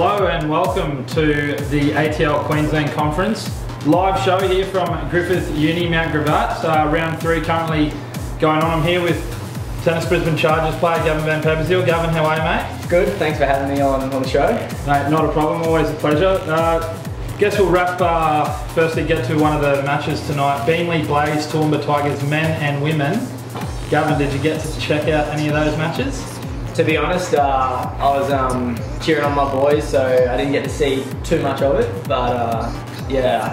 Hello and welcome to the ATL Queensland Conference. Live show here from Griffith Uni, Mount Gravatt. Round three currently going on. I'm here with Tennis Brisbane Chargers player Gavin Van Peperzeel. Gavin, how are you, mate? Good, thanks for having me on the show. Mate, not a problem, always a pleasure. Guess we'll wrap, firstly get to one of the matches tonight. Beenleigh Blaze, Toowoomba Tigers, men and women. Gavin, did you get to check out any of those matches? To be honest, I was cheering on my boys, so I didn't get to see too much of it, but yeah,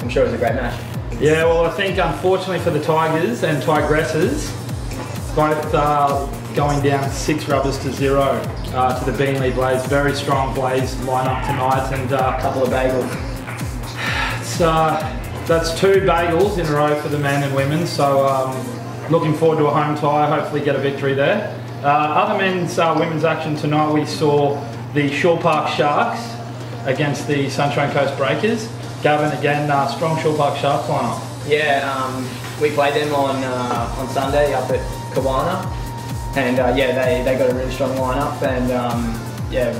I'm sure it was a great match. Yeah, well I think unfortunately for the Tigers and Tigresses, both going down 6 rubbers to 0 to the Beenleigh Blaze. Very strong Blaze lineup tonight, and a couple of bagels. That's 2 bagels in a row for the men and women. So looking forward to a home tie. Hopefully get a victory there. Other men's women's action tonight. We saw the Shaw Park Sharks against the Sunshine Coast Breakers. Gavin, again, strong Shaw Park Sharks lineup. Yeah, we played them on Sunday up at Kawana, and yeah, they got a really strong lineup, and yeah,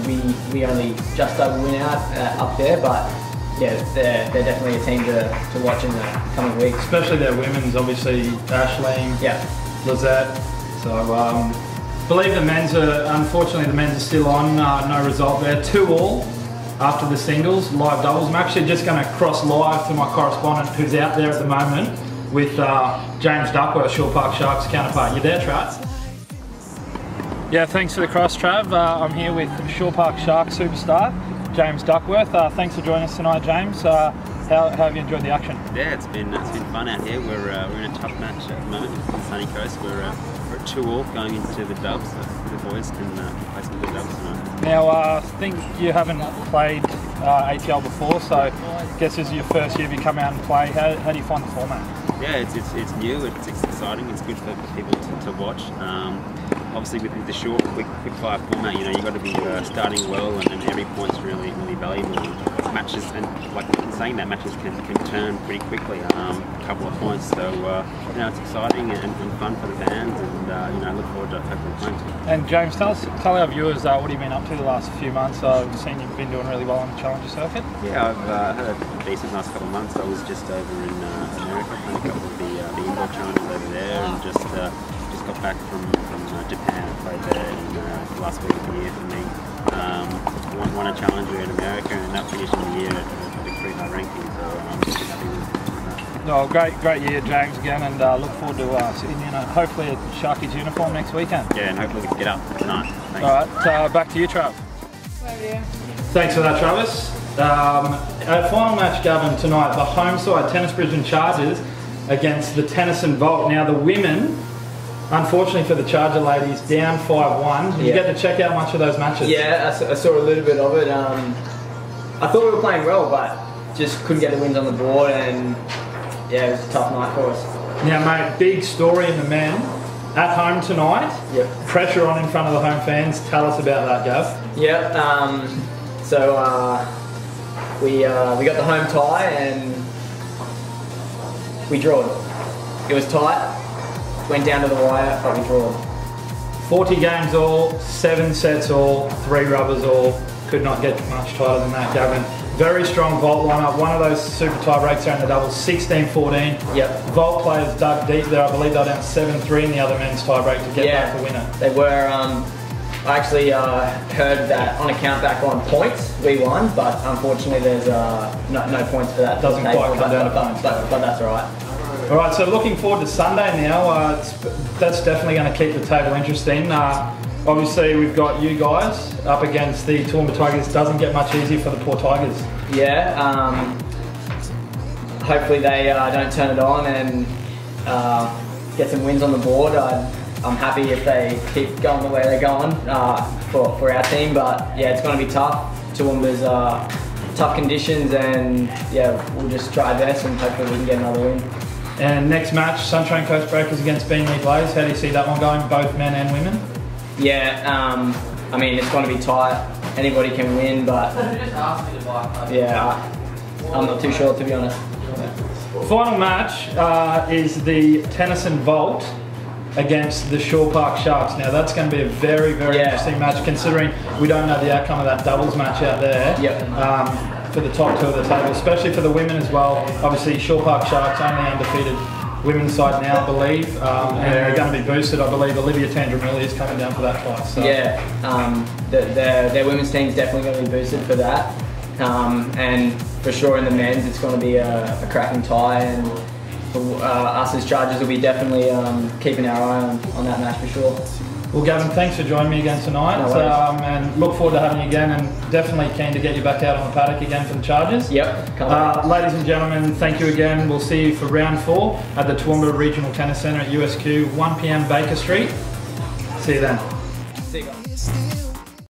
we only just over win out up there, but yeah, they're definitely a team to watch in the coming weeks. Especially their women's, obviously Ashleen, yeah, Lizette. So I believe the men's are, unfortunately the men's are still on, no result there, 2 all. After the singles, live doubles. I'm actually just going to cross live to my correspondent who's out there at the moment with James Duckworth, Shaw Park Sharks counterpart. You there, Trav? Yeah, thanks for the cross, Trav. I'm here with Shaw Park Sharks superstar, James Duckworth. Thanks for joining us tonight, James. How have you enjoyed the action? Yeah, it's been fun out here. We're in a tough match at the moment on the sunny coast. We're at 2 all going into the dubs. The boys can play some good dubs tonight. Now, I think you haven't played ATL before, so I guess this is your first year you come out and play. How do you find the format? Yeah, it's new, it's exciting, it's good for people to watch. Obviously, with the short, quick-fire format, you know, you've got to be starting well, and every point's really, really valuable. Matches, and like I'm saying, that matches can turn pretty quickly, a couple of points. So, you know, it's exciting and fun for the fans, and you know, I look forward to hopefully playing. And James, tell our viewers what have you been up to the last few months? I've seen you've been doing really well on the Challenger circuit. Yeah, I've had a decent last couple of months. I was just over in America, playing a couple of the indoor challenges over there, and just got back from Japan. I played there in the last week of the year for me. Won a Challenger in America, and that finished the year at a big 3-high ranking, so I'm just happy with that. Oh, great year, James, again, and look forward to seeing you, hopefully at Sharky's uniform next weekend. Yeah, and hopefully we can get up tonight. Thanks. All right, back to you, Trav. Thanks for that, Travis. Our final match, Gavin, tonight, the home side, Tennis Brisbane Chargers against the Tennyson Vault. Now, the women, unfortunately for the Charger ladies, down 5-1. Did you get to check out much of those matches? Yeah, I saw a little bit of it. I thought we were playing well, but just couldn't get the wins on the board, and yeah, it was a tough night for us. Now, mate, big story in the men. At home tonight, yep. Pressure on in front of the home fans. Tell us about that, Gav. Yep, so we got the home tie, and we drawed. It was tight. Went down to the wire, probably drawn. 40 games all, 7 sets all, 3 rubbers all. Could not get much tighter than that, Gavin. Very strong Vault lineup. One of those super tie breaks there in the doubles, 16-14. Yep. Vault players dug deep there. I believe they're down 7-3 in the other men's tie break to get back the winner. They were. I actually heard that on a count back on points we won, but unfortunately there's no points for that. Doesn't quite come down to points, but that's all right. All right, so looking forward to Sunday now. That's definitely going to keep the table interesting. Obviously, we've got you guys up against the Toowoomba Tigers. Doesn't get much easier for the poor Tigers. Yeah. Hopefully they don't turn it on and get some wins on the board. I'm happy if they keep going the way they're going for our team. But yeah, it's going to be tough. Toowoomba's tough conditions, and yeah, we'll just try our best and hopefully we can get another win. And next match, Sunshine Coast Breakers against Beenleigh Blaze. How do you see that one going, both men and women? Yeah, I mean, it's going to be tight. Anybody can win, but yeah, I'm not too sure, to be honest. Final match is the Tennyson Vault against the Shaw Park Sharks. Now that's going to be a very, very interesting match, considering we don't know the outcome of that doubles match out there. Yep. For the top two of the table, especially for the women as well. Obviously, Shaw Park Sharks only undefeated women's side now, I believe, and they're going to be boosted. I believe Olivia Tandramulli is coming down for that fight. So. Yeah, their women's team is definitely going to be boosted for that, and for sure in the men's, it's going to be a cracking tie, and us as Chargers will be definitely keeping our eye on that match for sure. Well, Gavin, thanks for joining me again tonight, and look forward to having you again, and definitely keen to get you back out on the paddock again for the Chargers. Yep. Ladies and gentlemen, thank you again. We'll see you for round 4 at the Toowoomba Regional Tennis Centre at USQ, 1 p.m. Baker Street. See you then.